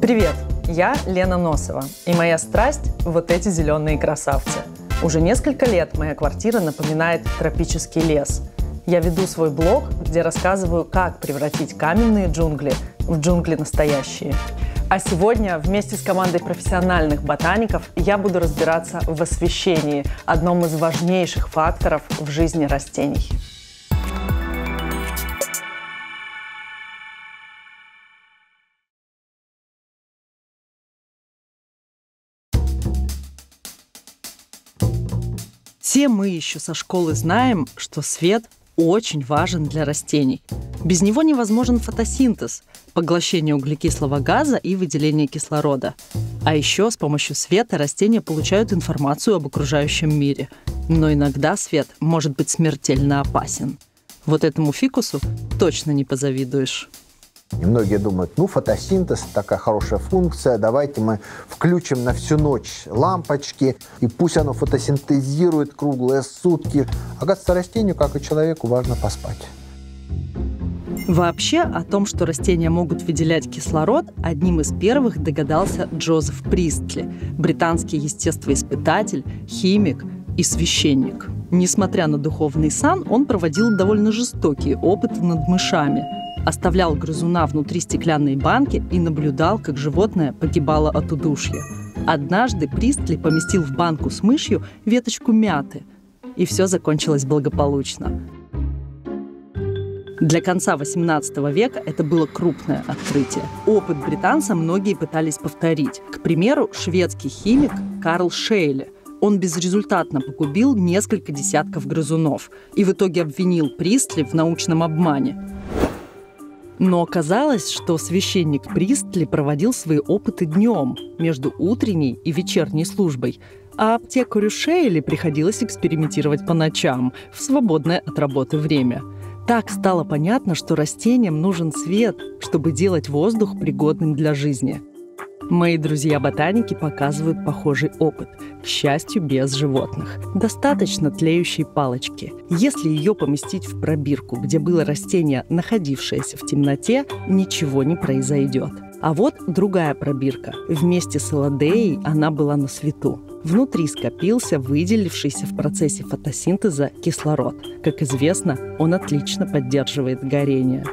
Привет, я Лена Носова, и моя страсть – вот эти зеленые красавцы. Уже несколько лет моя квартира напоминает тропический лес. Я веду свой блог, где рассказываю, как превратить каменные джунгли в джунгли настоящие. А сегодня вместе с командой профессиональных ботаников я буду разбираться в освещении, одном из важнейших факторов в жизни растений. Все мы еще со школы знаем, что свет очень важен для растений. Без него невозможен фотосинтез, поглощение углекислого газа и выделение кислорода. А еще с помощью света растения получают информацию об окружающем мире. Но иногда свет может быть смертельно опасен. Вот этому фикусу точно не позавидуешь. И многие думают, ну фотосинтез такая хорошая функция, давайте мы включим на всю ночь лампочки, и пусть оно фотосинтезирует круглые сутки. Оказывается, растению, как и человеку, важно поспать. Вообще, о том, что растения могут выделять кислород, одним из первых догадался Джозеф Пристли, британский естествоиспытатель, химик и священник. Несмотря на духовный сан, он проводил довольно жестокие опыты над мышами. Оставлял грызуна внутри стеклянной банки и наблюдал, как животное погибало от удушья. Однажды Пристли поместил в банку с мышью веточку мяты, и все закончилось благополучно. Для конца 18 века это было крупное открытие. Опыт британца многие пытались повторить. К примеру, шведский химик Карл Шееле. Он безрезультатно погубил несколько десятков грызунов и в итоге обвинил Пристли в научном обмане. Но оказалось, что священник Пристли проводил свои опыты днем, между утренней и вечерней службой, а аптекарю Шейли приходилось экспериментировать по ночам, в свободное от работы время. Так стало понятно, что растениям нужен свет, чтобы делать воздух пригодным для жизни. Мои друзья-ботаники показывают похожий опыт, к счастью, без животных. Достаточно тлеющей палочки. Если ее поместить в пробирку, где было растение, находившееся в темноте, ничего не произойдет. А вот другая пробирка. Вместе с элодеей она была на свету. Внутри скопился выделившийся в процессе фотосинтеза кислород. Как известно, он отлично поддерживает горение.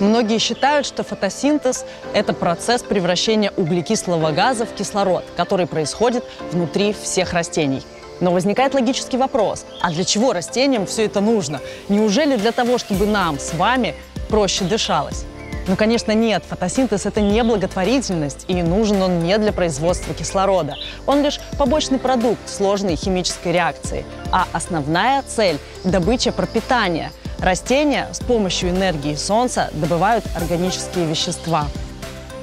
Многие считают, что фотосинтез – это процесс превращения углекислого газа в кислород, который происходит внутри всех растений. Но возникает логический вопрос – а для чего растениям все это нужно? Неужели для того, чтобы нам с вами проще дышалось? Ну, конечно, нет. Фотосинтез – это не благотворительность, и нужен он не для производства кислорода. Он лишь побочный продукт сложной химической реакции. А основная цель – добыча пропитания. Растения с помощью энергии солнца добывают органические вещества.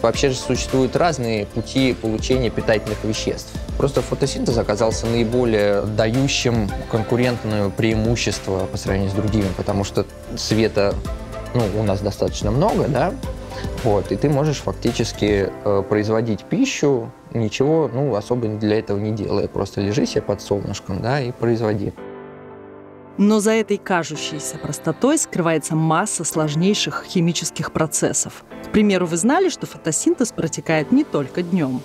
Вообще же существуют разные пути получения питательных веществ. Просто фотосинтез оказался наиболее дающим конкурентное преимущество по сравнению с другими, потому что света, у нас достаточно много, да? Вот, и ты можешь фактически производить пищу, ничего, особо для этого не делая, просто лежи себе под солнышком, да, и производи. Но за этой кажущейся простотой скрывается масса сложнейших химических процессов. К примеру, вы знали, что фотосинтез протекает не только днем?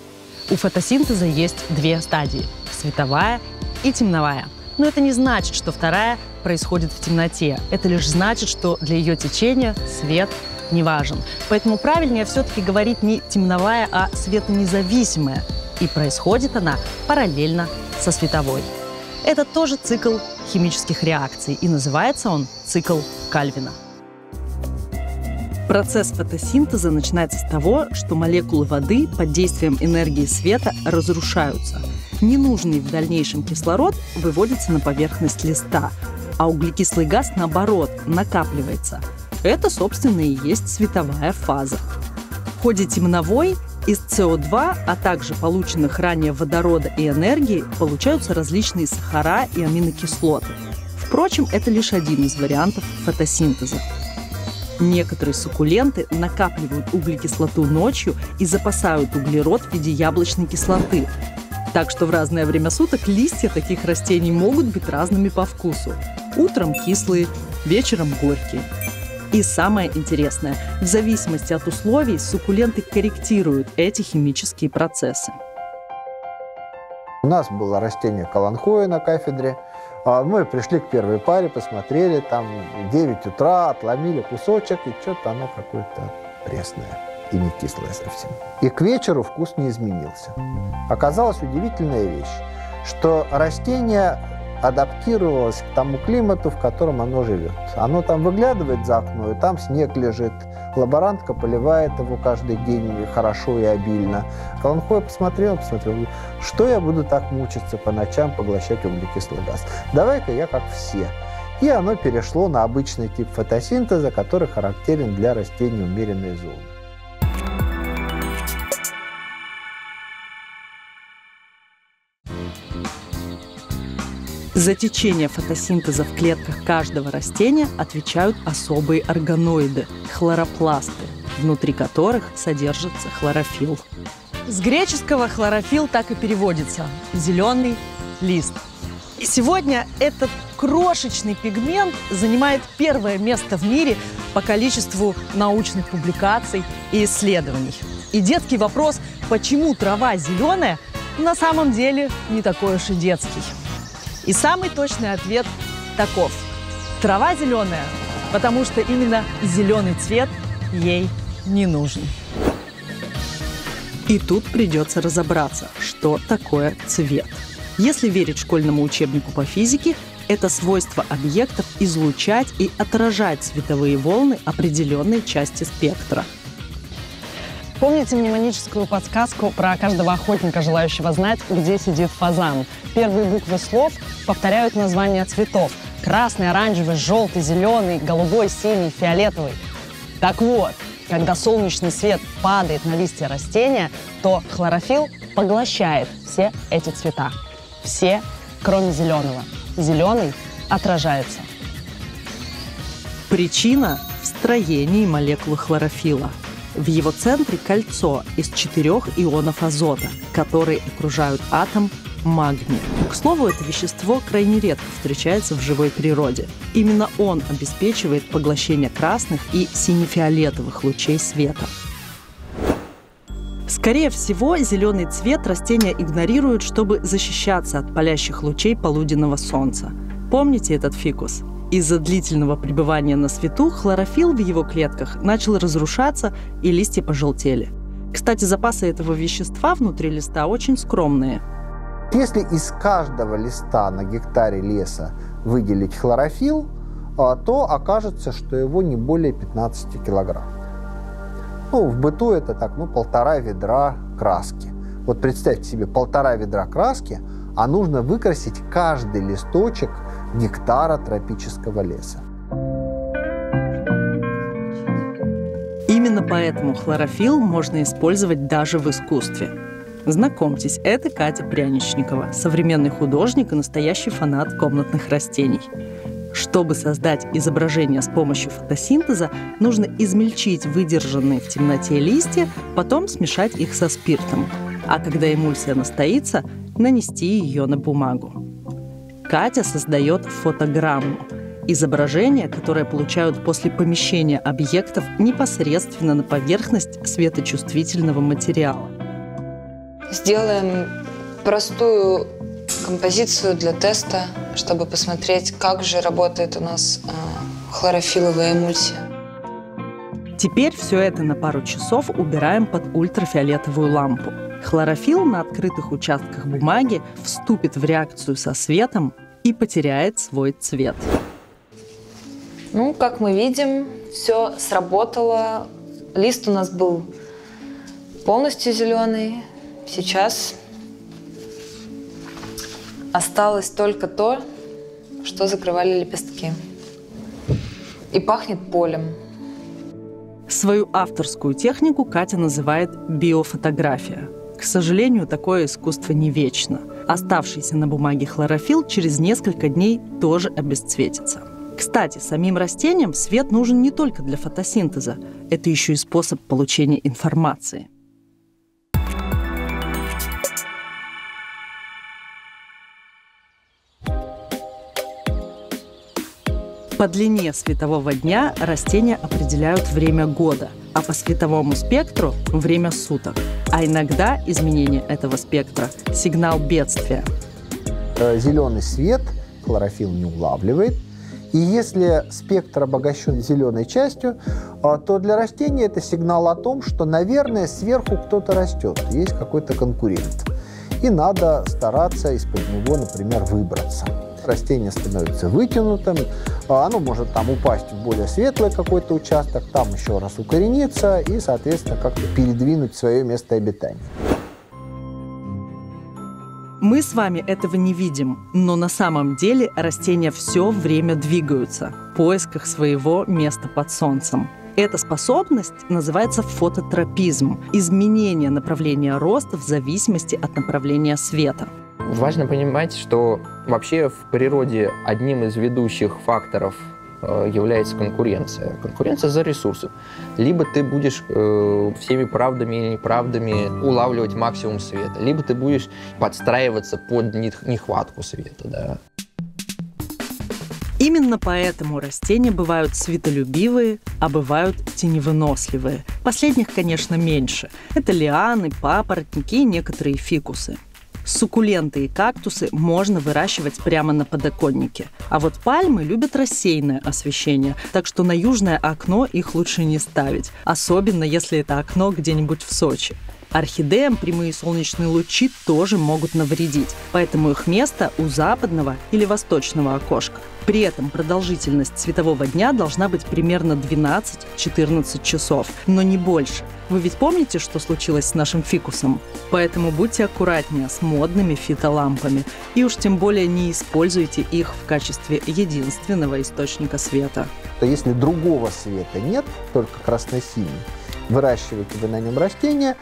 У фотосинтеза есть две стадии – световая и темновая. Но это не значит, что вторая происходит в темноте. Это лишь значит, что для ее течения свет не важен. Поэтому правильнее все-таки говорить не темновая, а светонезависимая. И происходит она параллельно со световой. Это тоже цикл химических реакций, и называется он цикл Кальвина. Процесс фотосинтеза начинается с того, что молекулы воды под действием энергии света разрушаются. Ненужный в дальнейшем кислород выводится на поверхность листа, а углекислый газ, наоборот, накапливается. Это, собственно, и есть световая фаза. В ходе темновой из СО2, а также полученных ранее водорода и энергии, получаются различные сахара и аминокислоты. Впрочем, это лишь один из вариантов фотосинтеза. Некоторые суккуленты накапливают углекислоту ночью и запасают углерод в виде яблочной кислоты. Так что в разное время суток листья таких растений могут быть разными по вкусу. Утром кислые, вечером горькие. И самое интересное, в зависимости от условий суккуленты корректируют эти химические процессы. У нас было растение каланхоэ на кафедре. Мы пришли к первой паре, посмотрели, там 9 утра, отломили кусочек, и что-то оно какое-то пресное и не кислое совсем. И к вечеру вкус не изменился. Оказалась удивительная вещь, что растение адаптировалось к тому климату, в котором оно живет. Оно там выглядывает за окно, и там снег лежит. Лаборантка поливает его каждый день хорошо и обильно. Каланхоэ посмотрел, что я буду так мучиться по ночам, поглощать углекислый газ. Давай-ка я как все. И оно перешло на обычный тип фотосинтеза, который характерен для растений умеренной зоны. За течение фотосинтеза в клетках каждого растения отвечают особые органоиды – хлоропласты, внутри которых содержится хлорофил. С греческого хлорофил так и переводится – зеленый лист. И сегодня этот крошечный пигмент занимает первое место в мире по количеству научных публикаций и исследований. И детский вопрос, почему трава зеленая, на самом деле не такой уж и детский. И самый точный ответ таков. Трава зеленая, потому что именно зеленый цвет ей не нужен. И тут придется разобраться, что такое цвет. Если верить школьному учебнику по физике, это свойство объектов излучать и отражать световые волны определенной части спектра. Помните мнемоническую подсказку про каждого охотника, желающего знать, где сидит фазан? Первые буквы слов повторяют названия цветов. Красный, оранжевый, желтый, зеленый, голубой, синий, фиолетовый. Так вот, когда солнечный свет падает на листья растения, то хлорофилл поглощает все эти цвета. Все, кроме зеленого. Зеленый отражается. Причина в строении молекулы хлорофилла. В его центре кольцо из 4 ионов азота, которые окружают атом магния. К слову, это вещество крайне редко встречается в живой природе. Именно он обеспечивает поглощение красных и сине-фиолетовых лучей света. Скорее всего, зеленый цвет растения игнорируют, чтобы защищаться от палящих лучей полуденного солнца. Помните этот фикус? Из-за длительного пребывания на свету хлорофилл в его клетках начал разрушаться, и листья пожелтели. Кстати, запасы этого вещества внутри листа очень скромные. Если из каждого листа на гектаре леса выделить хлорофилл, то окажется, что его не более 15 килограмм. Ну, в быту это так, 1,5 ведра краски. Вот представьте себе, 1,5 ведра краски, а нужно выкрасить каждый листочек гектара тропического леса. Именно поэтому хлорофилл можно использовать даже в искусстве. Знакомьтесь, это Катя Пряничникова, современный художник и настоящий фанат комнатных растений. Чтобы создать изображение с помощью фотосинтеза, нужно измельчить выдержанные в темноте листья, потом смешать их со спиртом. А когда эмульсия настоится, нанести ее на бумагу. Катя создает фотограмму – изображение, которое получают после помещения объектов непосредственно на поверхность светочувствительного материала. Сделаем простую композицию для теста, чтобы посмотреть, как же работает у нас хлорофиловая эмульсия. Теперь все это на пару часов убираем под ультрафиолетовую лампу. Хлорофилл на открытых участках бумаги вступит в реакцию со светом и потеряет свой цвет. Ну, как мы видим, все сработало. Лист у нас был полностью зеленый. Сейчас осталось только то, что закрывали лепестки. И пахнет полем. Свою авторскую технику Катя называет биофотография. К сожалению, такое искусство не вечно. Оставшийся на бумаге хлорофилл через несколько дней тоже обесцветится. Кстати, самим растениям свет нужен не только для фотосинтеза. Это еще и способ получения информации. По длине светового дня растения определяют время года, а по световому спектру – время суток. А иногда изменение этого спектра – сигнал бедствия. Зеленый свет хлорофилл не улавливает. И если спектр обогащен зеленой частью, то для растения это сигнал о том, что, наверное, сверху кто-то растет, есть какой-то конкурент. И надо стараться из-под него, например, выбраться. Растение становится вытянутым, оно может там упасть в более светлый какой-то участок, там еще раз укорениться и, соответственно, как-то передвинуть свое место обитания. Мы с вами этого не видим, но на самом деле растения все время двигаются в поисках своего места под солнцем. Эта способность называется фототропизм – изменение направления роста в зависимости от направления света. Важно понимать, что вообще в природе одним из ведущих факторов является конкуренция. Конкуренция за ресурсы. Либо ты будешь всеми правдами и неправдами улавливать максимум света, либо ты будешь подстраиваться под нехватку света. Да. Именно поэтому растения бывают светолюбивые, а бывают теневыносливые. Последних, конечно, меньше. Это лианы, папоротники и некоторые фикусы. Суккуленты и кактусы можно выращивать прямо на подоконнике. А вот пальмы любят рассеянное освещение, так что на южное окно их лучше не ставить, особенно если это окно где-нибудь в Сочи. Орхидеям прямые солнечные лучи тоже могут навредить, поэтому их место у западного или восточного окошка. При этом продолжительность светового дня должна быть примерно 12-14 часов, но не больше. Вы ведь помните, что случилось с нашим фикусом? Поэтому будьте аккуратнее с модными фитолампами. И уж тем более не используйте их в качестве единственного источника света. Если другого света нет, только красно-синий, выращиваете вы на нем растения,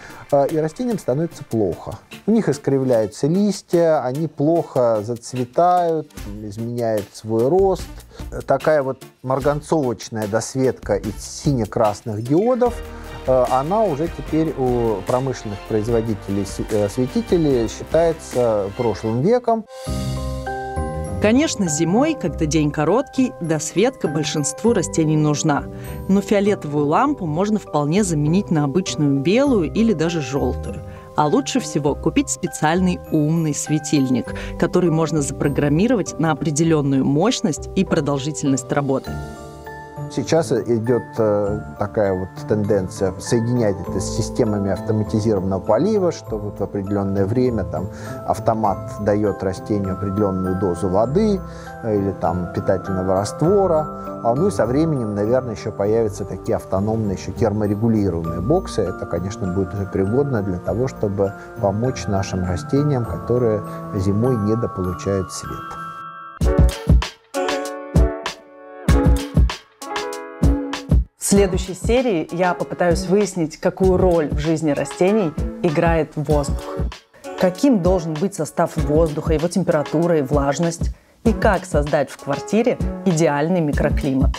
и растениям становится плохо. У них искривляются листья, они плохо зацветают, изменяют свой рост. Такая вот марганцовочная досветка из сине-красных диодов, она уже теперь у промышленных производителей осветителей считается прошлым веком. Конечно, зимой, когда день короткий, досветка большинству растений нужна. Но фиолетовую лампу можно вполне заменить на обычную белую или даже желтую. А лучше всего купить специальный умный светильник, который можно запрограммировать на определенную мощность и продолжительность работы. Сейчас идет такая вот тенденция соединять это с системами автоматизированного полива, что вот в определенное время там автомат дает растению определенную дозу воды или там питательного раствора. Ну и со временем, наверное, еще появятся такие автономные, еще терморегулируемые боксы. Это, конечно, будет уже пригодно для того, чтобы помочь нашим растениям, которые зимой недополучают свет. В следующей серии я попытаюсь выяснить, какую роль в жизни растений играет воздух. Каким должен быть состав воздуха, его температура и влажность, и как создать в квартире идеальный микроклимат.